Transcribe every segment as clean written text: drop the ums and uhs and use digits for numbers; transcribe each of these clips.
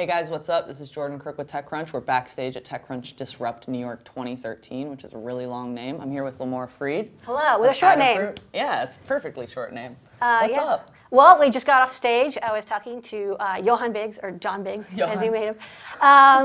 Hey guys, what's up? This is Jordan Crook with TechCrunch. We're backstage at TechCrunch Disrupt New York 2013, which is a really long name. I'm here with Limor Fried. Hello, with a short name. Yeah, it's a perfectly short name. What's up? Well, we just got off stage. I was talking to John Biggs, as you made him.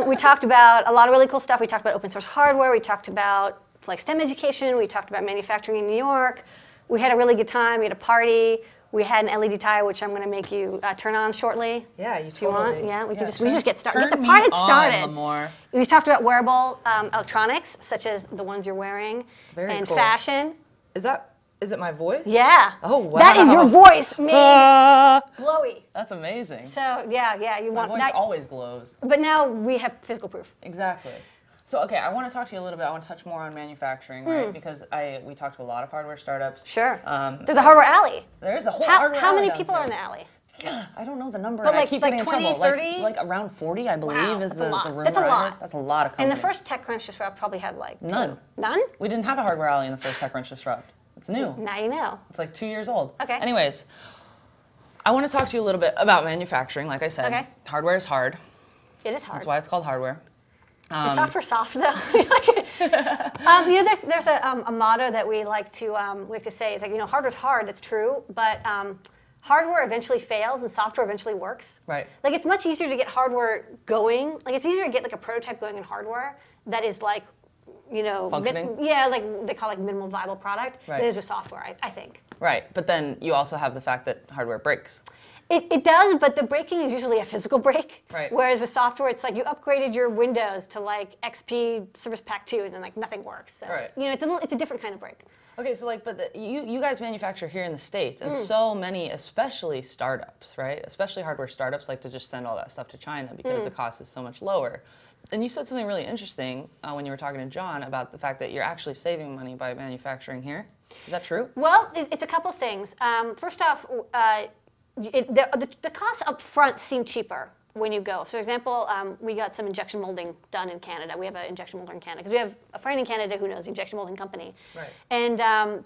We talked about a lot of really cool stuff. We talked about open source hardware. We talked about like STEM education. We talked about manufacturing in New York. We had a really good time. We had a party. We had an LED tie, which I'm going to make you turn on shortly. Yeah, you totally. If you want. Yeah, we just get started. Get the party started. Limor. We talked about wearable electronics, such as the ones you're wearing, and fashion. Is it my voice? Yeah. Oh wow. That is your voice, made glowy. That's amazing. So yeah, you want that. My voice always glows. But now we have physical proof. Exactly. So okay, I want to talk to you a little bit. I want to touch more on manufacturing, right? Because we talked to a lot of hardware startups. Sure. There's a hardware alley. There is a whole hardware alley. How many people are in the alley? I don't know the number. But like, I keep like 20, 30? Like around 40, I believe, wow, is the rumor. That's a lot. That's a lot of companies. And the first TechCrunch Disrupt probably had like two. None. None? We didn't have a hardware alley in the first TechCrunch Disrupt. It's new. Now you know. It's like 2 years old. Okay. Anyways, I want to talk to you a little bit about manufacturing, like I said. Okay. Hardware is hard. It is hard. That's why it's called hardware. Is software soft though? You know, there's a motto that we like to say. It's like, you know, hardware's hard. It's true, but hardware eventually fails and software eventually works. Right. Like it's much easier to get hardware going. Like it's easier to get like a prototype going in hardware that is like, you know, like they call like minimal viable product. Right. It is with software, I think. Right, but then you also have the fact that hardware breaks. It does, but the breaking is usually a physical break. Right. Whereas with software, it's like you upgraded your Windows to like XP Service Pack 2, and then like nothing works. So, right. You know, it's a different kind of break. Okay, so like, but you guys manufacture here in the States, and so many, especially startups, right? Especially hardware startups like to just send all that stuff to China because the cost is so much lower. And you said something really interesting when you were talking to John about the fact that you're actually saving money by manufacturing here. Is that true? Well, it's a couple things. First off. The costs up front seem cheaper when you go. So for example, we got some injection molding done in Canada. We have an injection molder in Canada because we have a friend in Canada who knows the injection molding company. Right. And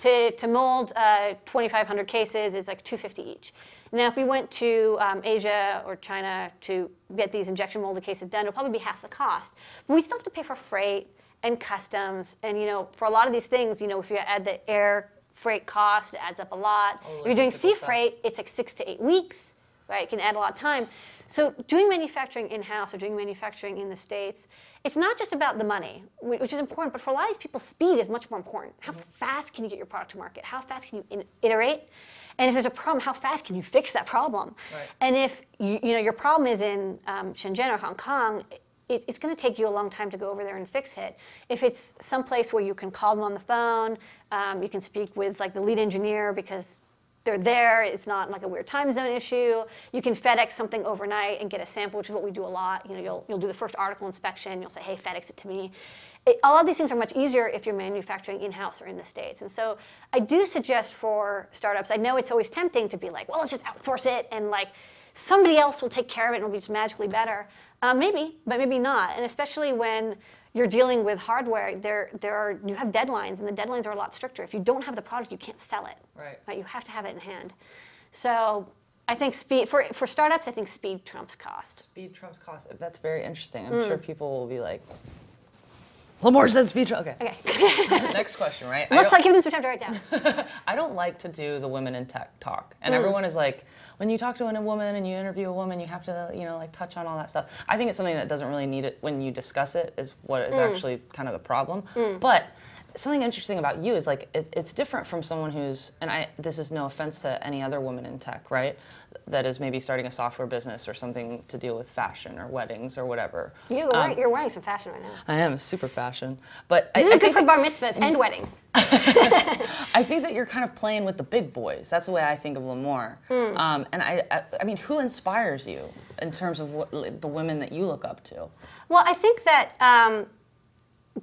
to mold 2,500 cases, it's like $250 each. Now if we went to Asia or China to get these injection molded cases done, it'll probably be half the cost. But we still have to pay for freight and customs, and you know, for a lot of these things, you know, if you add the air freight cost, it adds up a lot. If you're doing sea freight, it's like 6 to 8 weeks, right? It can add a lot of time. So doing manufacturing in-house or doing manufacturing in the States, it's not just about the money, which is important, but for a lot of these people, speed is much more important. How fast can you get your product to market? How fast can you iterate? And if there's a problem, how fast can you fix that problem? Right. And if you know your problem is in Shenzhen or Hong Kong, it's going to take you a long time to go over there and fix it. If it's someplace where you can call them on the phone, you can speak with like the lead engineer because they're there, it's not like a weird time zone issue. You can FedEx something overnight and get a sample, which is what we do a lot. You know, you'll do the first article inspection, you'll say, hey, FedEx it to me. All of these things are much easier if you're manufacturing in-house or in the States. And so I do suggest for startups, I know it's always tempting to be like, well, let's just outsource it and like, somebody else will take care of it and it'll be just magically better. Maybe, but maybe not. And especially when you're dealing with hardware, you have deadlines, and the deadlines are a lot stricter. If you don't have the product, you can't sell it. Right. You have to have it in hand. So I think speed, for startups, I think speed trumps cost. Speed trumps cost. That's very interesting. I'm sure people will be like, Limor said speed trumps. Okay. Okay. Next question, right? Let's give them some time to write down. I don't like to do the women in tech talk. And everyone is like, when you talk to a woman and you interview a woman, you have to, you know, like touch on all that stuff. I think it's something that doesn't really need it when you discuss it is what is actually kind of the problem. But something interesting about you is like, it's different from someone who's, and this is no offense to any other woman in tech, right? That is maybe starting a software business or something to deal with fashion or weddings or whatever. You're wearing some fashion right now. I am, super fashion. But this is good for bar mitzvahs and weddings. I think that you're kind of playing with the big boys. That's the way I think of Limor. And I mean, who inspires you in terms of the women that you look up to? Well, I think that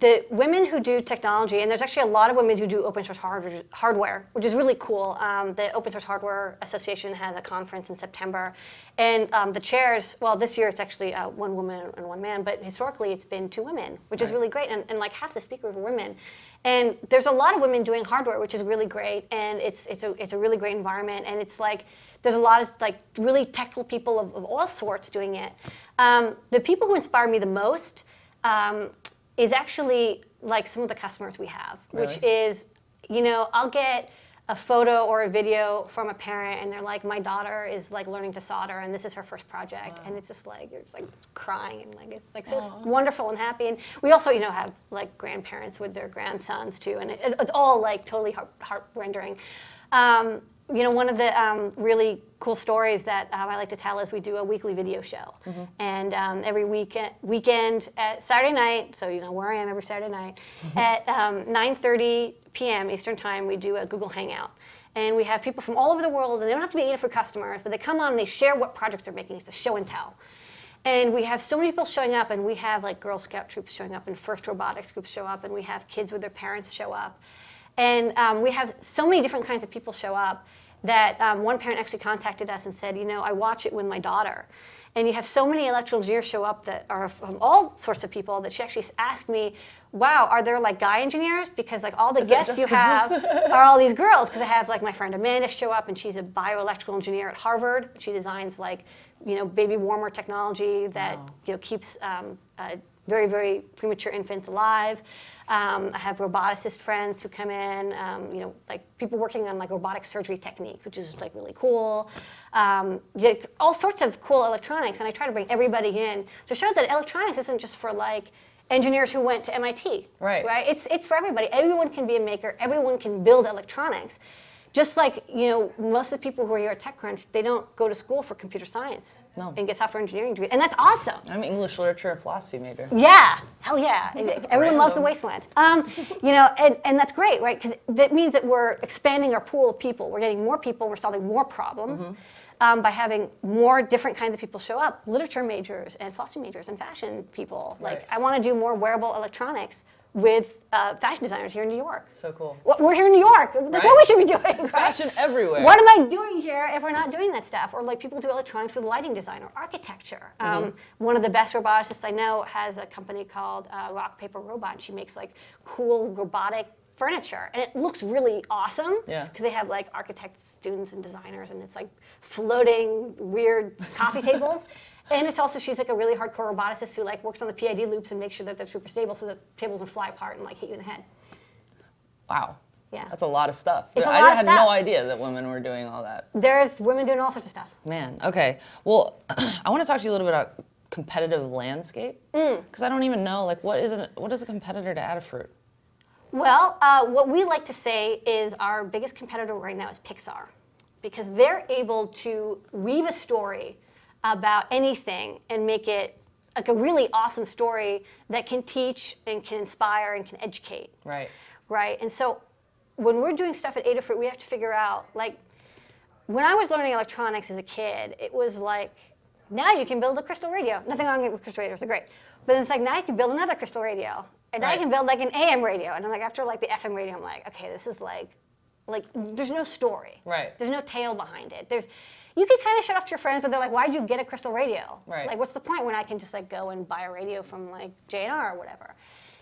the women who do technology, and there's actually a lot of women who do open source hardware, which is really cool. The Open Source Hardware Association has a conference in September. And the chairs, well, this year it's actually one woman and one man, but historically it's been two women, which is really great. And like half the speakers were women. And there's a lot of women doing hardware, which is really great. And it's a really great environment. And it's like, there's a lot of like really technical people of all sorts doing it. The people who inspire me the most is actually like some of the customers we have, which is, you know, I'll get a photo or a video from a parent and they're like, my daughter is like learning to solder and this is her first project. Wow. And it's just like, you're just like crying and like, it's like so it's wonderful and happy. And we also, you know, have like grandparents with their grandsons too. And it's all like totally heart-rendering. You know, one of the really cool stories that I like to tell is we do a weekly video show. Mm-hmm. And every weekend, at Saturday night, so you know where I am every Saturday night, mm-hmm. at 9:30 p.m. Eastern Time, we do a Google Hangout. And we have people from all over the world, and they don't have to be Adafruit customers, but they come on and they share what projects they're making. It's a show and tell. And we have so many people showing up, and we have like Girl Scout troops showing up, and FIRST Robotics groups show up, and we have kids with their parents show up. And we have so many different kinds of people show up that one parent actually contacted us and said, you know, I watch it with my daughter. And you have so many electrical engineers show up that are from all sorts of people that she actually asked me, wow, are there like guy engineers? Because like all the guests you have are all these girls. Because I have like my friend Amanda show up, and she's a bioelectrical engineer at Harvard. She designs like, you know, baby warmer technology that, you know, keeps very, very premature infants alive. I have roboticist friends who come in, you know, like people working on like robotic surgery technique, which is like really cool. All sorts of cool electronics, and I try to bring everybody in to show that electronics isn't just for like engineers who went to MIT, right? It's for everybody. Everyone can be a maker. Everyone can build electronics. Just like, you know, most of the people who are here at TechCrunch, they don't go to school for computer science and get software engineering degrees. And that's awesome. I'm an English literature and philosophy major. Yeah. Hell yeah. Everyone loves the wasteland. You know, and that's great, right? Because that means that we're expanding our pool of people. We're getting more people. We're solving more problems by having more different kinds of people show up. Literature majors and philosophy majors and fashion people. Like, I want to do more wearable electronics with fashion designers here in New York. So cool. We're here in New York. That's what we should be doing, right? Fashion everywhere. What am I doing here if we're not doing that stuff? Or like people do electronics with lighting design or architecture. One of the best roboticists I know has a company called Rock Paper Robot. She makes like cool robotic furniture, and it looks really awesome because they have like architects, students, and designers, and it's like floating weird coffee tables. And it's also, she's like a really hardcore roboticist who like works on the PID loops and makes sure that they're super stable so the tables don't fly apart and like hit you in the head. Wow. Yeah. That's a lot of stuff. I had no idea that women were doing all that. There's women doing all sorts of stuff. Man, okay. Well, I want to talk to you a little bit about competitive landscape because I don't even know, like, what is a competitor to Adafruit? Well, what we like to say is our biggest competitor right now is Pixar, because they're able to weave a story about anything and make it like a really awesome story that can teach and can inspire and can educate. Right? And so when we're doing stuff at Adafruit, we have to figure out, like, when I was learning electronics as a kid, it was like, now you can build a crystal radio. Nothing wrong with crystal radios, they're great. But then it's like, now you can build another crystal radio. And now you can build like an AM radio. And I'm like, after like the FM radio, I'm like, okay, this is like there's no story. There's no tale behind it. You can kind of shut off to your friends, but they're like, why'd you get a crystal radio? Like, what's the point when I can just like go and buy a radio from like J&R or whatever?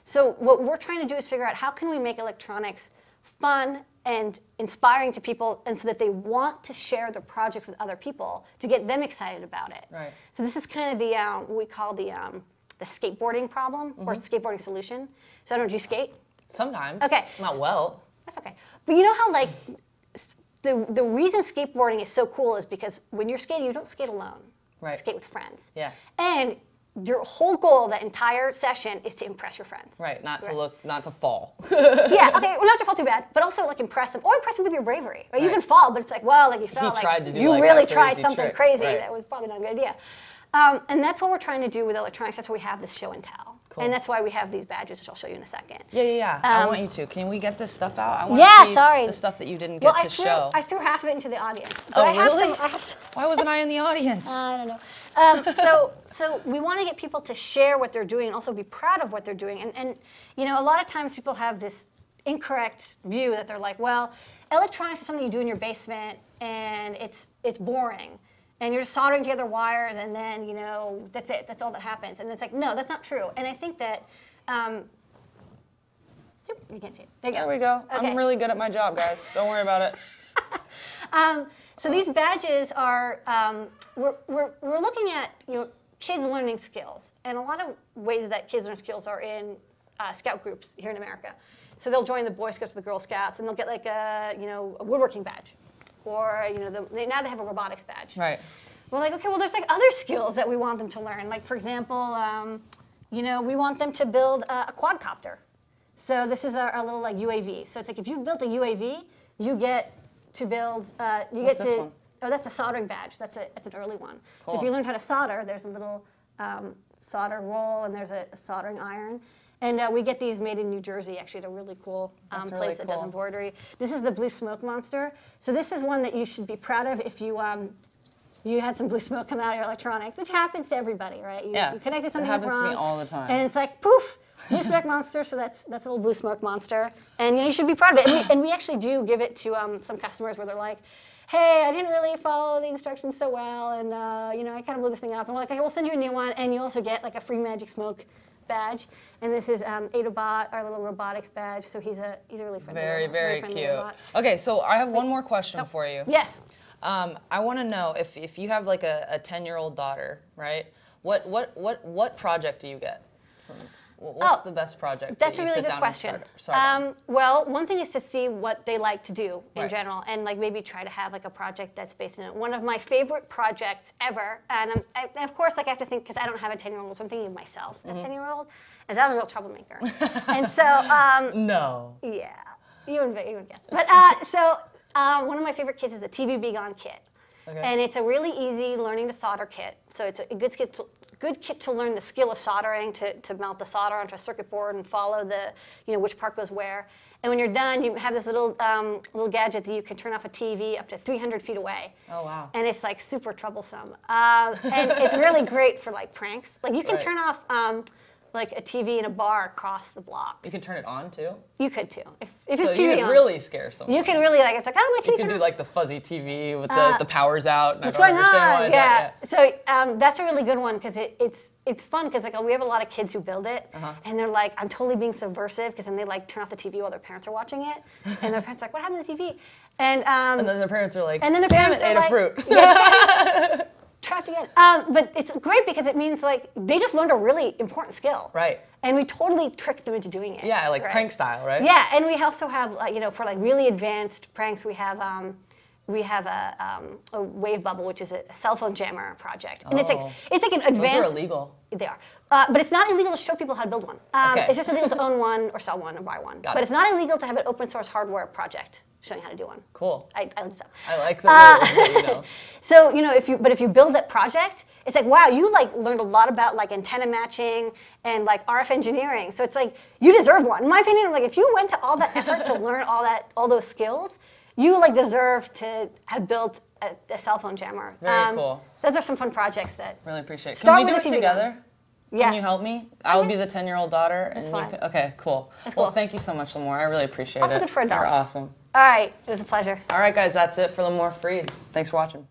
So what we're trying to do is figure out how can we make electronics fun and inspiring to people, and so that they want to share their project with other people to get them excited about it. So this is kind of the what we call the skateboarding problem or skateboarding solution. So do you skate? Sometimes. Okay. Not well. That's okay. But you know how like the reason skateboarding is so cool is because when you're skating, you don't skate alone. You skate with friends. And your whole goal, that entire session, is to impress your friends. Not to fall. Well, not to fall too bad, but also like impress them, or impress them with your bravery. You can fall, but it's like, well, like you fell, like you really tried something crazy that was probably not a good idea. And that's what we're trying to do with electronics. That's why we have this show and tell. Cool. And that's why we have these badges, which I'll show you in a second. Yeah. I want you to. Can we get this stuff out? I want to see the stuff that you didn't get to show. I threw half of it into the audience. But I have some. Why wasn't I in the audience? I don't know. So we want to get people to share what they're doing and also be proud of what they're doing. And you know, a lot of times people have this incorrect view that they're like, well, electronics is something you do in your basement, and it's boring. And you're just soldering together wires, and then, you know, that's it. That's all that happens. And it's like, no, that's not true. And I think that, you can't see it. There you go. There we go. Okay. I'm really good at my job, guys. Don't worry about it. So these badges are, we're looking at, you know, kids learning skills. And a lot of ways that kids learn skills are in scout groups here in America. So they'll join the Boy Scouts or the Girl Scouts, and they'll get like a, you know, a woodworking badge. Or, you know, now they have a robotics badge. Right. We're like, okay, well, there's like other skills that we want them to learn. Like, for example, you know, we want them to build a quadcopter. So this is our little like UAV. So it's like if you've built a UAV, you get to build. Oh, that's a soldering badge. That's an early one. Cool. So if you learn how to solder, there's a little solder roll and there's a soldering iron. And we get these made in New Jersey, actually, at a really cool place that does embroidery. This is the blue smoke monster. So this is one that you should be proud of if you you had some blue smoke come out of your electronics, which happens to everybody, right? You connected something wrong. It happens to me all the time. And it's like, poof, blue smoke monster. So that's a little blue smoke monster. And you know, you should be proud of it. And we actually do give it to some customers where they're like, hey, I didn't really follow the instructions so well. And, you know, I kind of blew this thing up. And we're like, okay, we'll send you a new one. And you also get like a free magic smoke badge, and this is AdaBot, our little robotics badge. So he's a really friendly, very, very friendly cute robot. Okay, so I have one more question for you. Yes. I want to know if you have like a 10-year-old daughter, right? What project do you get? What's the best project? That's a really good question. Well, one thing is to see what they like to do in general, and like maybe try to have like a project that's based on it. One of my favorite projects ever, and I, of course, like I have to think because I don't have a 10-year-old, so I'm thinking of myself as 10-year-old, as I was a real troublemaker. And so no, yeah, you would guess. But so one of my favorite kits is the TV Be Gone kit, and it's a really easy learning to solder kit. So it's a good kit to learn the skill of soldering, to melt the solder onto a circuit board and follow the, you know, which part goes where. And when you're done, you have this little little gadget that you can turn off a TV up to 300 feet away. Oh, wow. And it's like super troublesome. And it's really great for like pranks. Like you can turn off like a TV in a bar across the block. You can turn it on too? You could too. If it's TV on. So you can really scare someone. You can really like, it's like, oh, my TV. You can do like the fuzzy TV with the power's out. What's going on? Yeah. So that's a really good one because it's fun because like we have a lot of kids who build it and they're like, I'm totally being subversive because then they like turn off the TV while their parents are watching it and their parents are like, what happened to the TV? And then their parents are like, Adafruit. Yeah, trapped again. But it's great because it means like they just learned a really important skill. Right. And we totally tricked them into doing it. Yeah, like prank style, right? Yeah, and we also have you know, for like really advanced pranks, we have a wave bubble, which is a cell phone jammer project, and it's like an advanced. Those are illegal. They are, but it's not illegal to show people how to build one. It's just illegal to own one or sell one or buy one. But it's not illegal to have an open source hardware project showing how to do one. Cool. I like that. I like the rules, you know. So you know, if you build that project, it's like wow, you like learned a lot about like antenna matching and like RF engineering. So it's like you deserve one. In my opinion, I'm like if you went to all that effort to learn all those skills, you like deserve to have built a cell phone jammer. Very cool. Those are some fun projects that really appreciate. Can we do it together? Yeah. Can you help me? I'll be the 10-year-old daughter. That's fine. Okay, cool. That's cool. Well, thank you so much, Limor. I really appreciate it. Also good for adults. You're awesome. All right, it was a pleasure. All right, guys, that's it for Limor Fried. Thanks for watching.